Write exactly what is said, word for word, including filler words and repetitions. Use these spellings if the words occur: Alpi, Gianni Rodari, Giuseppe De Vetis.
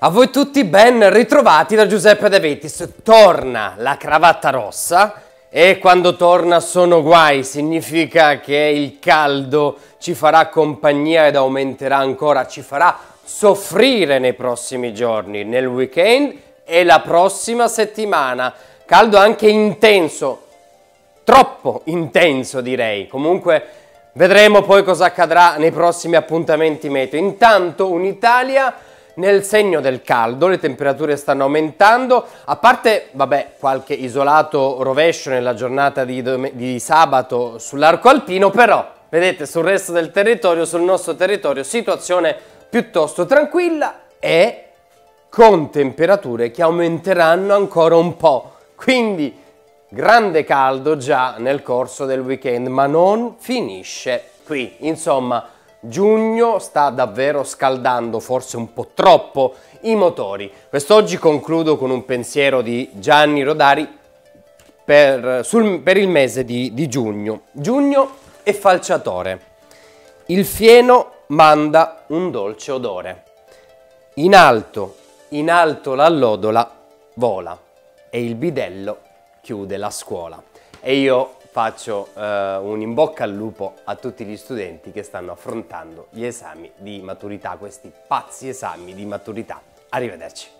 A voi tutti ben ritrovati da Giuseppe De Vetis. Torna la cravatta rossa e quando torna sono guai, significa che il caldo ci farà compagnia ed aumenterà ancora, ci farà soffrire nei prossimi giorni, nel weekend e la prossima settimana. Caldo anche intenso, troppo intenso direi, comunque vedremo poi cosa accadrà nei prossimi appuntamenti meteo. Intanto un'Italia nel segno del caldo, le temperature stanno aumentando, a parte vabbè, qualche isolato rovescio nella giornata di, di sabato sull'arco alpino, però vedete sul resto del territorio, sul nostro territorio, situazione piuttosto tranquilla e con temperature che aumenteranno ancora un po', quindi grande caldo già nel corso del weekend, ma non finisce qui, insomma. Giugno sta davvero scaldando, forse un po' troppo, i motori. Quest'oggi concludo con un pensiero di Gianni Rodari per, sul, per il mese di, di giugno. Giugno è falciatore. Il fieno manda un dolce odore. In alto, in alto l'allodola vola e il bidello chiude la scuola. E io faccio eh, un in bocca al lupo a tutti gli studenti che stanno affrontando gli esami di maturità, questi pazzi esami di maturità. Arrivederci.